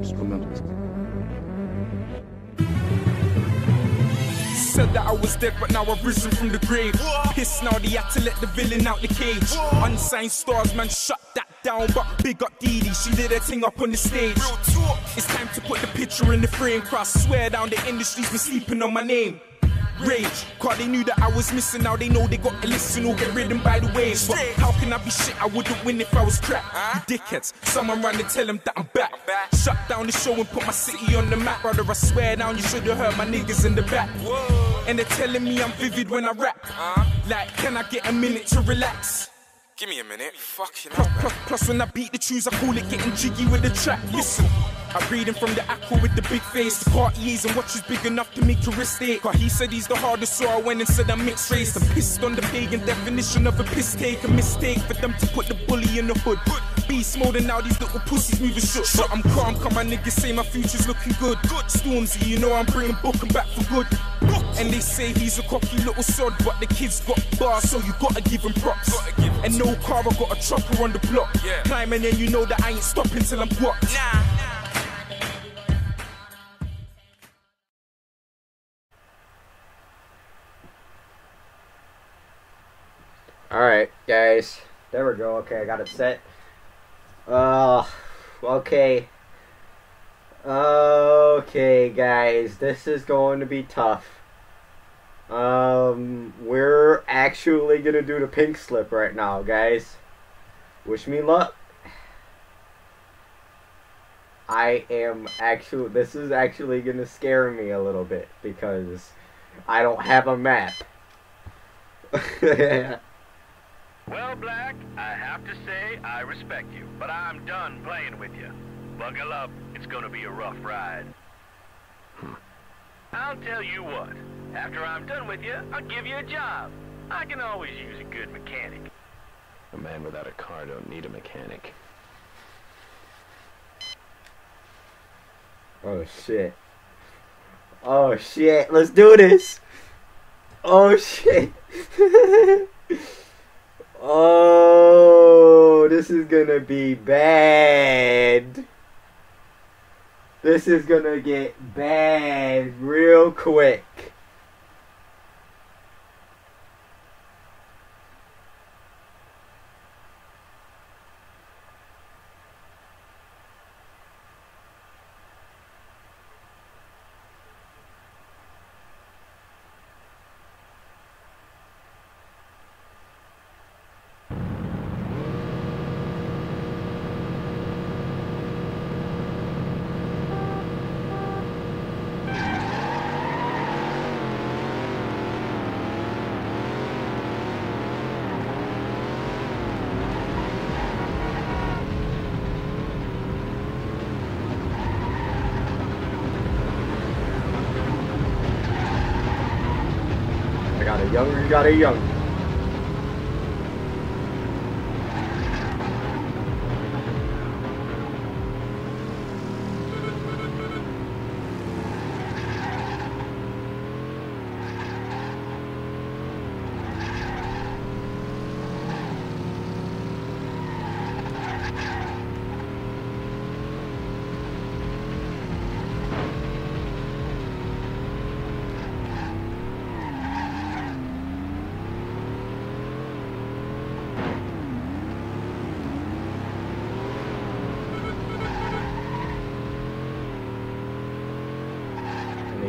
instrumental. Said that I was dead, but now I've risen from the grave. Pissed now they had to let the villain out the cage. Unsigned stars, man, shut that down. But big up Dee Dee, she did her thing up on the stage. It's time to put the picture in the frame. Cross, swear down, the industry's been sleeping on my name. Rage, cause they knew that I was missing. Now they know they got to listen or get ridden by the waves. But how can I be shit? I wouldn't win if I was crap. You dickheads, someone run and tell them that I'm back. Shut down the show and put my city on the map. Brother, I swear down, you should've heard my niggas in the back. And they're telling me I'm vivid when I rap. Like, can I get a minute to relax? Give me a minute, fucking plus when I beat the tunes, I call it getting jiggy with the track. Listen, I'm reading from the aqua with the big face. The party is and watch is big enough to make a wrist ache. Cause he said he's the hardest, so I went and said I'm mixed race. I'm pissed on the pagan definition of a piss take. A mistake for them to put the bully in the hood. Beast mode and now these little pussies moving shook. But I'm calm, cause my niggas say my future's looking good. Stormzy, you know I'm bringing Bookin' back for good. And they say he's a cocky little sod, but the kid's got bars, so you gotta give him props. And no car, I got a chopper on the block. Climbing and you know that I ain't stopping till I'm blocked. Alright, guys. There we go. Okay, I got it set. Okay. Okay, guys. This is going to be tough. We're actually gonna do the pink slip right now, guys. Wish me luck. This is actually gonna scare me a little bit because I don't have a map. Well, Black, I have to say I respect you, but I'm done playing with you. Buckle up, it's gonna be a rough ride. I'll tell you what. After I'm done with you, I'll give you a job. I can always use a good mechanic. A man without a car don't need a mechanic. Oh, shit. Oh, shit. Let's do this. Oh, shit. Oh, this is gonna be bad. This is gonna get bad real quick. You got a young.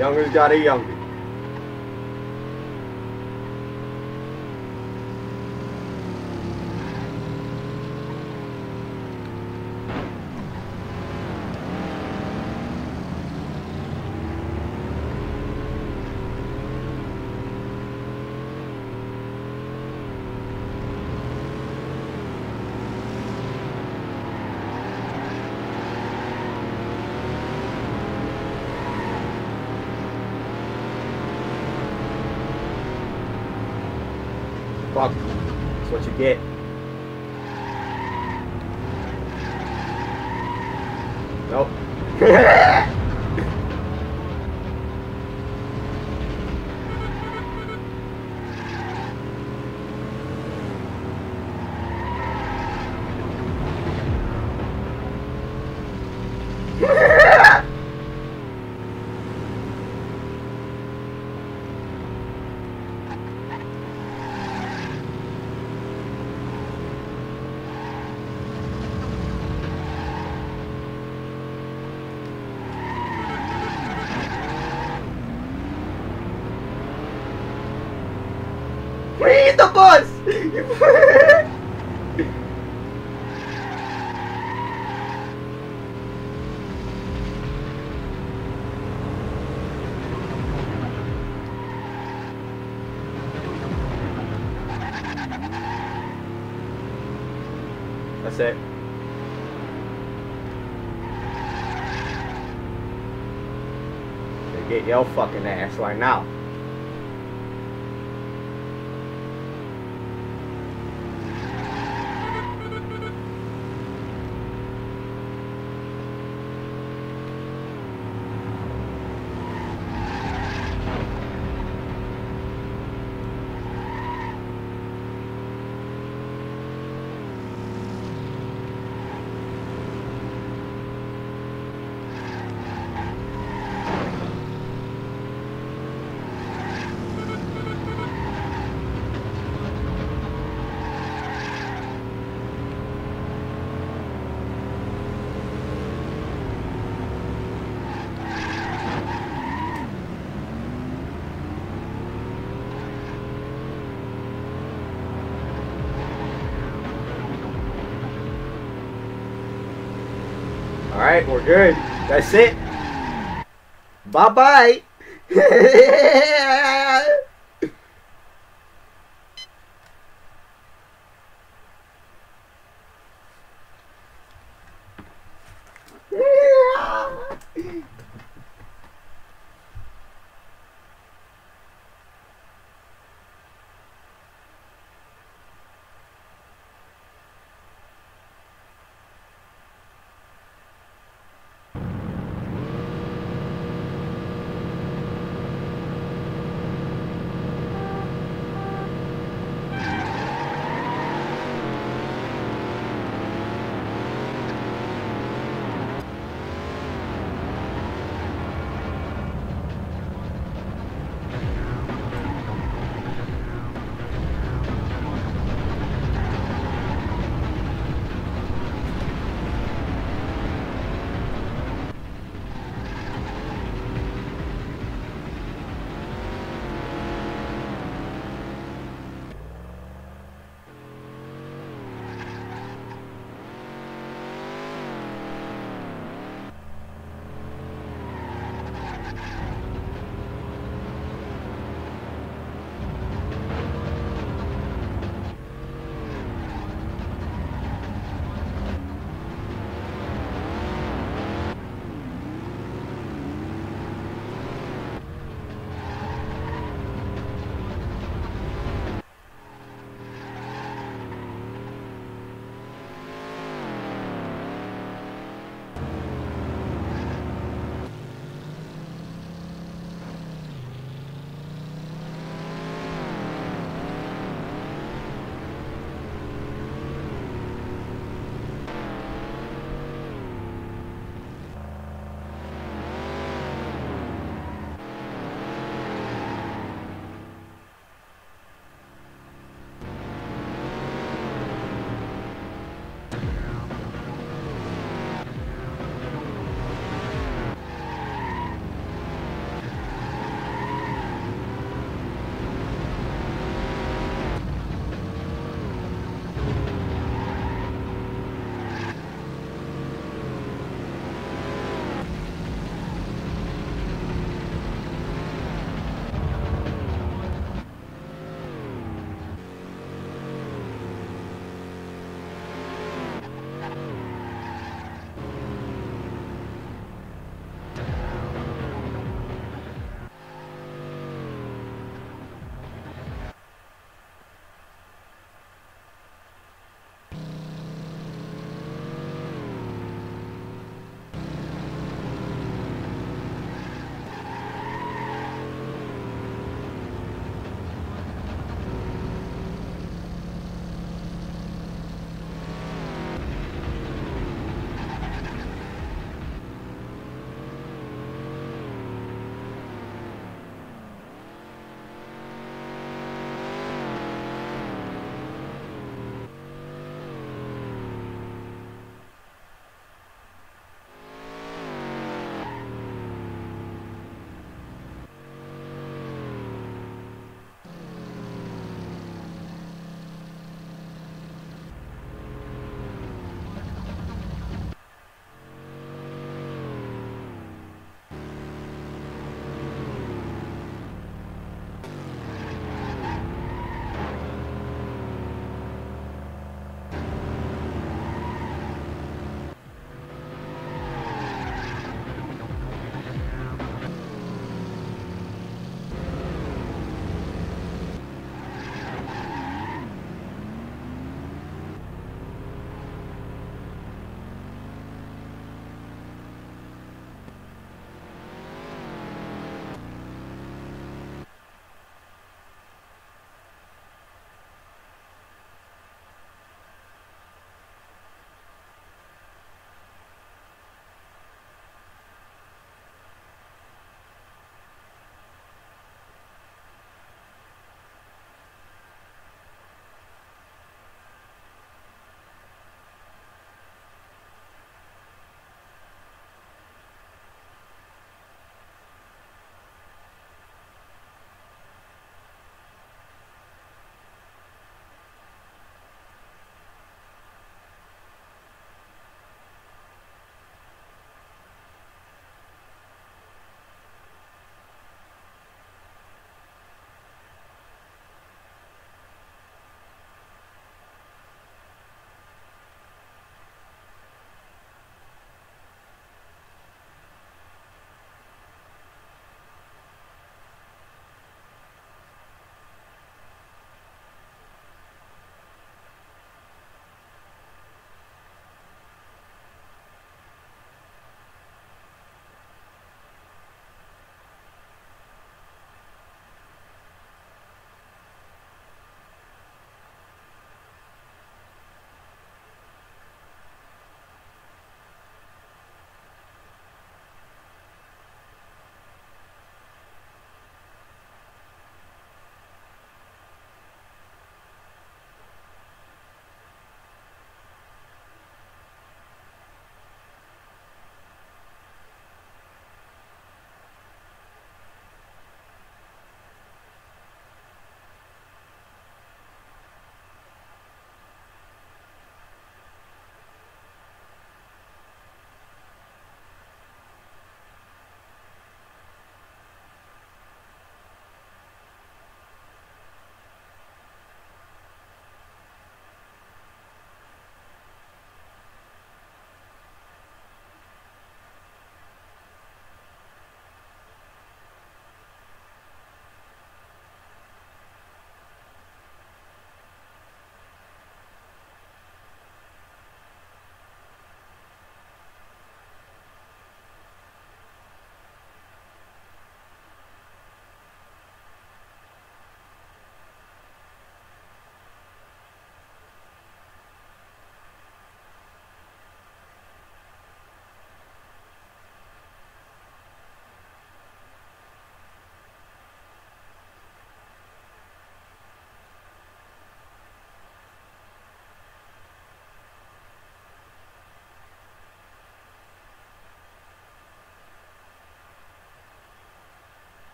Younger's got a younger. Fuck. That's what you get. Nope. We hit the bus! That's it. Get your fucking ass right now. Alright, we're good. That's it. Bye-bye.